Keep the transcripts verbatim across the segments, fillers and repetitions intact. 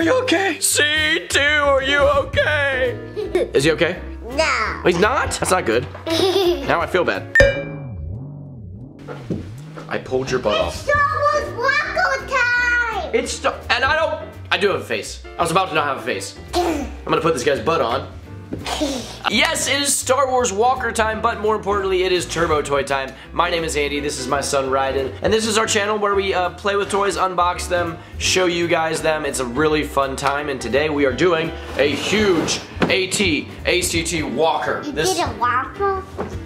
Are you okay? C two, are you okay? Is he okay? No. He's not? That's not good. Now I feel bad. I pulled your butt off. It's Star Wars Wacko time! It's Star- and I don't- I do have a face. I was about to not have a face. I'm gonna put this guy's butt on. Yes, it is Star Wars Walker time, but more importantly, it is Turbo Toy time. My name is Andy, this is my son Ryden, and this is our channel where we uh, play with toys, unbox them, show you guys them. It's a really fun time, and today we are doing a huge A T A C T Walker. You this, did a Wampa?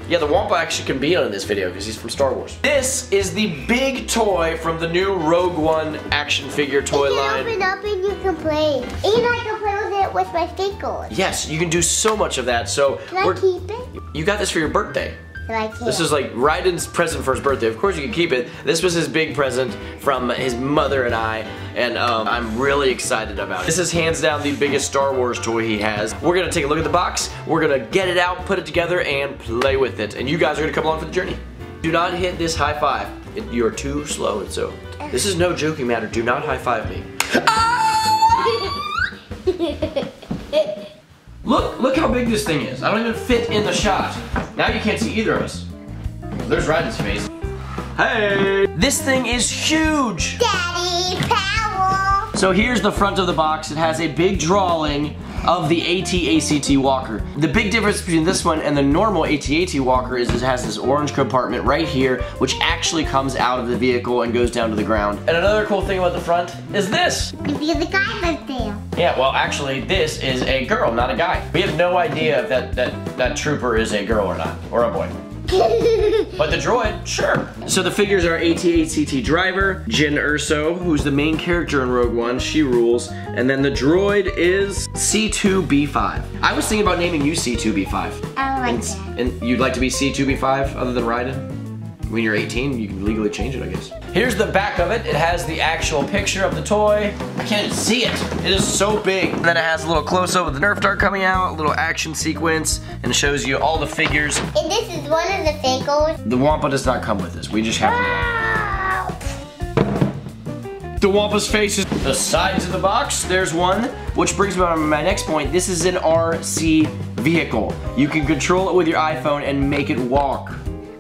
Yeah, the Wampa actually can be on this video because he's from Star Wars. This is the big toy from the new Rogue One action figure toy you line. You can open up and you can play. And I can play with it with my fingers. Yes, you can do so much of that. So can we're, I keep it? You got this for your birthday. No, I can't. This is like Ryden's present for his birthday. Of course you can keep it. This was his big present from his mother and I. And um, I'm really excited about it. This is hands down the biggest Star Wars toy he has. We're gonna take a look at the box, we're gonna get it out, put it together, and play with it. And you guys are gonna come along for the journey. Do not hit this high five. It, you're too slow, and so. This is no joking matter, do not high five me. Ah! Look, look how big this thing is. I don't even fit in the shot. Now you can't see either of us. There's Ryden's face. Hey! This thing is huge! Daddy power! So here's the front of the box. It has a big drawing of the A T A C T Walker. The big difference between this one and the normal A T A C T Walker is it has this orange compartment right here, which actually comes out of the vehicle and goes down to the ground. And another cool thing about the front is this. Because the guy lives there. Yeah, well actually this is a girl, not a guy. We have no idea if that, that, that trooper is a girl or not, or a boy. But the droid, sure. So the figures are A T A C T Driver, Jyn Erso, who's the main character in Rogue One, she rules, and then the droid is C two B five. I was thinking about naming you C two B five. I like that. And you'd like to be C two B five other than Ryden? When you're eighteen, you can legally change it, I guess. Here's the back of it. It has the actual picture of the toy. I can't even see it. It is so big. And then it has a little close-up of the Nerf dart coming out, a little action sequence, and it shows you all the figures. And this is one of the figures. The Wampa does not come with this. We just have wow. The Wampa's face is the sides of the box. There's one, which brings me on to my next point. This is an R C vehicle. You can control it with your iPhone and make it walk.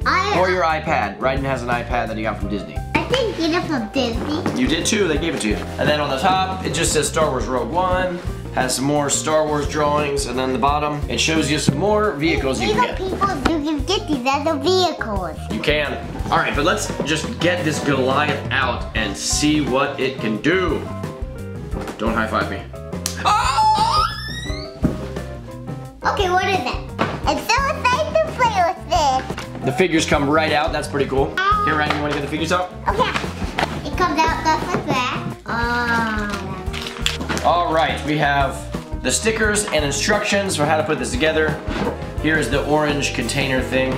I, or your iPad. Ryden has an iPad that he got from Disney. I didn't get it from Disney. You did too, they gave it to you. And then on the top, it just says Star Wars Rogue One, has some more Star Wars drawings, and then the bottom, it shows you some more vehicles you can get. People, you can get these other vehicles. You can. All right, but let's just get this Goliath out and see what it can do. Don't high five me. Oh! Okay, what is that? It's so exciting to play with this. The figures come right out, that's pretty cool. Um, Here, Ryden, you wanna get the figures out? Oh yeah, it comes out just like that. Oh. All right, we have the stickers and instructions for how to put this together. Here is the orange container thing.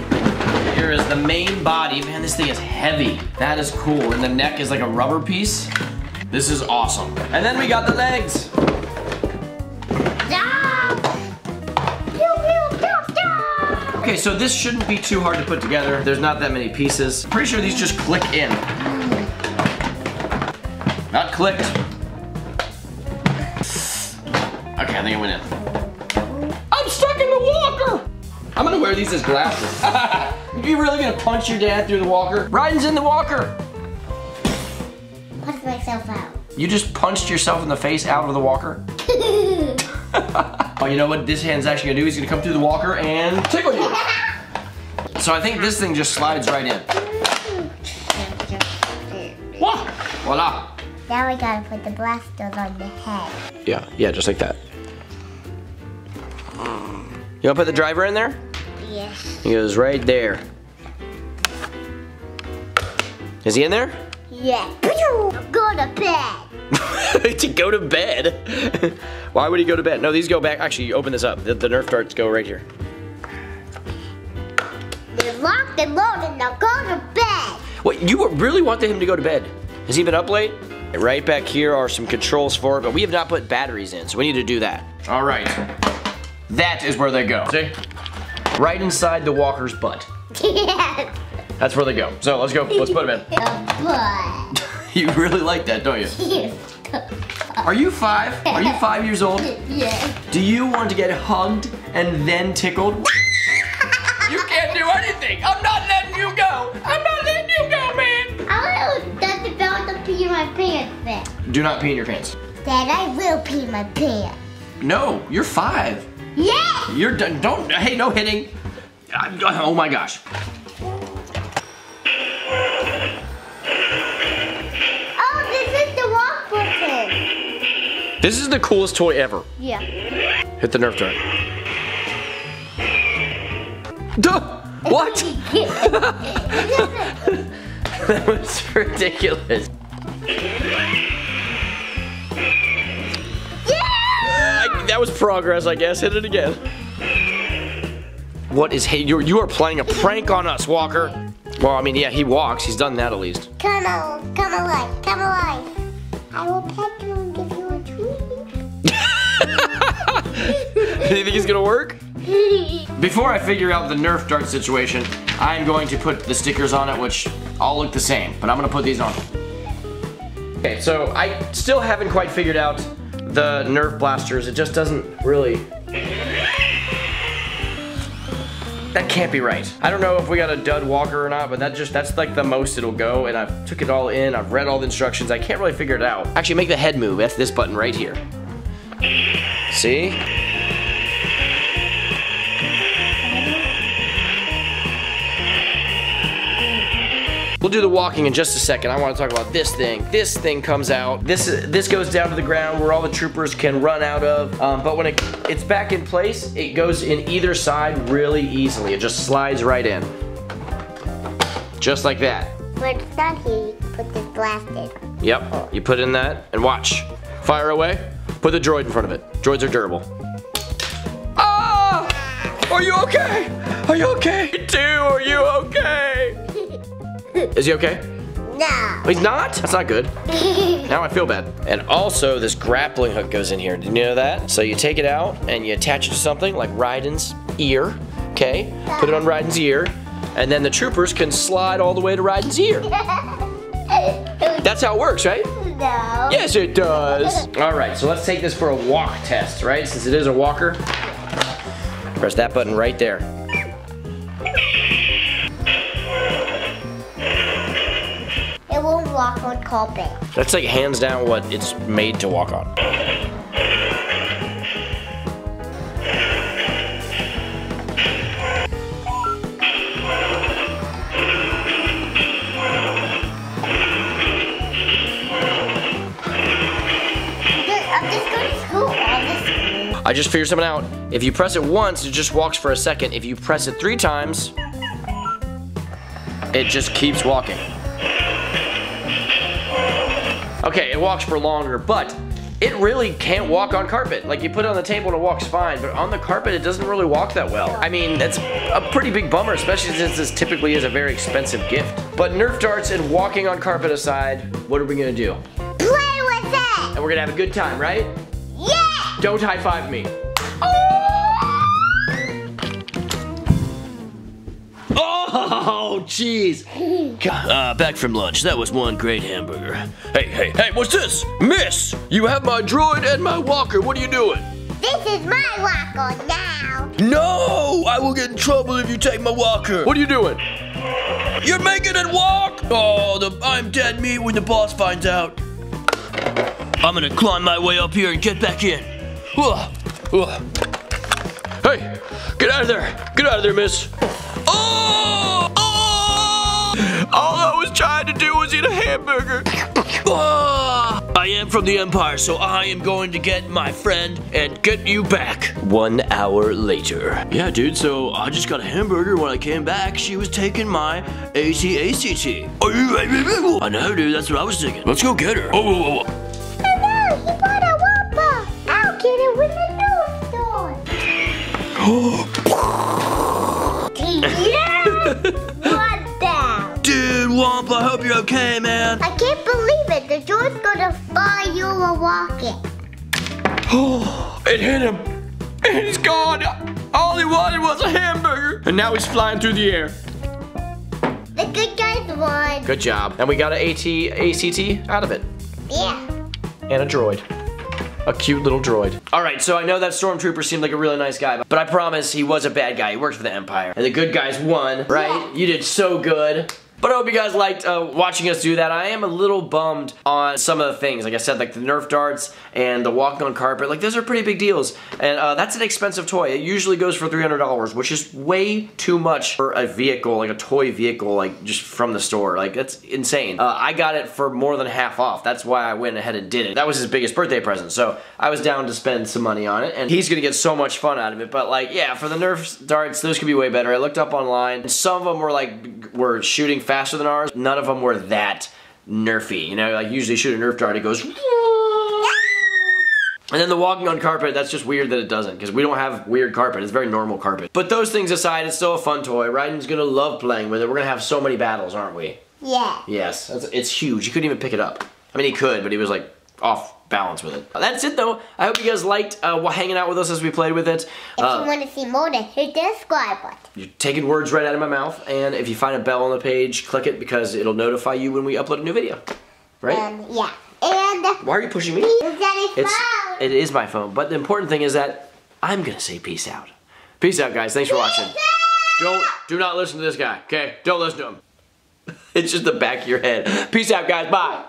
Here is the main body. Man, this thing is heavy. That is cool, and the neck is like a rubber piece. This is awesome. And then we got the legs. Okay, so this shouldn't be too hard to put together. There's not that many pieces. Pretty sure these just click in. Not clicked. Okay, I think it went in. I'm stuck in the walker! I'm gonna wear these as glasses. Are you really gonna punch your dad through the walker? Ryden's in the walker! Punch myself out. You just punched yourself in the face out of the walker? Oh, you know what this hand's actually gonna do? He's gonna come through the walker and tickle you. So I think this thing just slides right in. Whoa. Voila. Now we gotta put the blasters on the head. Yeah, yeah, just like that. You wanna put the driver in there? Yeah. He goes right there. Is he in there? Yeah. Go to bed. To go to bed? Why would he go to bed? No, these go back. Actually, you open this up. The, the Nerf darts go right here. They're locked and loaded. Now go to bed. What, you really wanted him to go to bed? Has he been up late? Right back here are some controls for it, but we have not put batteries in, so we need to do that. All right. That is where they go. See? Right inside the walker's butt. Yes. That's where they go. So let's go. Let's put him in. You really like that, don't you? Are you five? Are you five years old? Yeah. Do you want to get hugged and then tickled? You can't do anything. I'm not letting you go. I'm not letting you go, man. I will not pee in my pants then. Do not pee in your pants. Dad, I will pee in my pants. No, you're five. Yeah. You're done. Don't. Hey, no hitting. Oh my gosh. This is the coolest toy ever. Yeah. Hit the Nerf dart. Duh! What? That was ridiculous. Yeah! I, that was progress, I guess. Hit it again. What is he? You're, you are playing a prank on us, Walker. Well, I mean, yeah, he walks. He's done that at least. Come on, come alive, come alive. I will pet you. Do you think it's gonna work? Before I figure out the Nerf dart situation, I'm going to put the stickers on it, which all look the same, but I'm gonna put these on. Okay, so I still haven't quite figured out the Nerf blasters. It just doesn't really... That can't be right. I don't know if we got a dud Walker or not, but that just, that's like the most it'll go, and I've took it all in, I've read all the instructions, I can't really figure it out. Actually, make the head move. That's this button right here. See? We'll do the walking in just a second. I want to talk about this thing. This thing comes out. This this goes down to the ground where all the troopers can run out of. Um, but when it, it's back in place, it goes in either side really easily. It just slides right in. Just like that. When it's not here, you put this blasted. Yep, you put in that and watch. Fire away, put the droid in front of it. Droids are durable. Ah! Are you okay? Are you okay? You too, are you okay? Is he okay? No. He's not? That's not good. Now I feel bad. And also this grappling hook goes in here. Did you know that? So you take it out and you attach it to something like Ryden's ear, okay? Put it on Ryden's ear, and then the troopers can slide all the way to Ryden's ear. That's how it works, right? No. Yes, it does. All right, so let's take this for a walk test, right? Since it is a walker, press that button right there. Walk on carpet. That's like hands down what it's made to walk on. I just figured something out. If you press it once, it just walks for a second. If you press it three times, it just keeps walking. Okay, it walks for longer, but it really can't walk on carpet. Like, you put it on the table and it walks fine, but on the carpet, it doesn't really walk that well. I mean, that's a pretty big bummer, especially since this typically is a very expensive gift. But Nerf darts and walking on carpet aside, what are we gonna do? Play with it! And we're gonna have a good time, right? Yeah! Don't high five me. Oh, jeez. Uh, back from lunch. That was one great hamburger. Hey, hey, hey, what's this? Miss, you have my droid and my walker. What are you doing? This is my walker now. No, I will get in trouble if you take my walker. What are you doing? You're making it walk. Oh, the I'm dead meat when the boss finds out. I'm going to climb my way up here and get back in. Whoa, whoa. Hey, get out of there. Get out of there, miss. Oh! Oh! All I was trying to do was eat a hamburger. Oh! I am from the Empire, so I am going to get my friend and get you back. One hour later. Yeah, dude, so I just got a hamburger. When I came back, she was taking my A T A C T. I know, dude, that's what I was thinking. Let's go get her. Oh, whoa, whoa, whoa. Hello, you bought a Wampa. I'll get it with the Nerf dart. Oh! Yeah! What down? Dude, Wampa, I hope you're okay, man. I can't believe it. The droid's gonna fly you while walking. Oh, it hit him. And he's gone. All he wanted was a hamburger. And now he's flying through the air. The good guys won. Good job. And we got an A T A C T out of it. Yeah. And a droid. a cute little droid. Alright, so I know that Stormtrooper seemed like a really nice guy, but I promise he was a bad guy. He worked for the Empire. And the good guys won, right? Yeah. You did so good. But I hope you guys liked uh, watching us do that. I am a little bummed on some of the things. Like I said, like the Nerf darts and the walking on carpet. Like, those are pretty big deals. And uh, that's an expensive toy. It usually goes for three hundred dollars, which is way too much for a vehicle, like a toy vehicle, like just from the store. Like, that's insane. Uh, I got it for more than half off. That's why I went ahead and did it. That was his biggest birthday present. So I was down to spend some money on it. And he's going to get so much fun out of it. But, like, yeah, for the Nerf darts, those could be way better. I looked up online. And some of them were, like, were shooting faster than ours. None of them were that nerfy. You know, like, usually shoot a Nerf dart, it goes... And then the walking on carpet, that's just weird that it doesn't, because we don't have weird carpet. It's very normal carpet. But those things aside, it's still a fun toy. Ryden's gonna love playing with it. We're gonna have so many battles, aren't we? Yeah. Yes. That's, it's huge. You couldn't even pick it up. I mean, he could, but he was, like, off balance with it. That's it, though. I hope you guys liked uh, hanging out with us as we played with it. If uh, you want to see more, then hit the subscribe button. You're taking words right out of my mouth, and if you find a bell on the page, click it, because it'll notify you when we upload a new video. Right? Um, yeah. And why are you pushing me? It's, it is my phone, but the important thing is that I'm gonna say peace out. Peace out, guys. Thanks for watching. Don't, do not listen to this guy, okay? Don't listen to him. It's just the back of your head. Peace out, guys. Bye.